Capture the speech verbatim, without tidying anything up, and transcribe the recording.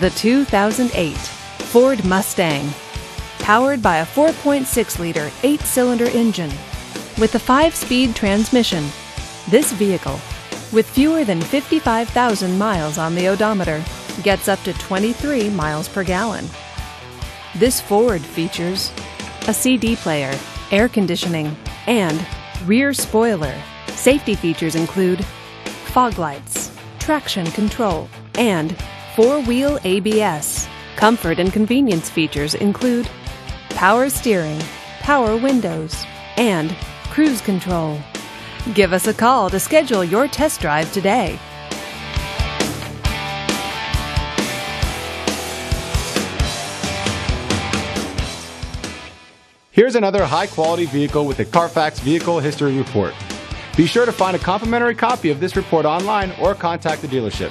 The two thousand eight Ford Mustang. Powered by a four point six liter eight-cylinder engine with a five-speed transmission, this vehicle, with fewer than fifty-five thousand miles on the odometer, gets up to twenty-three miles per gallon. This Ford features a C D player, air conditioning, and rear spoiler. Safety features include fog lights, traction control, and four-wheel A B S. Comfort and convenience features include power steering, power windows, and cruise control. Give us a call to schedule your test drive today. Here's another high-quality vehicle with the Carfax Vehicle History Report. Be sure to find a complimentary copy of this report online or contact the dealership.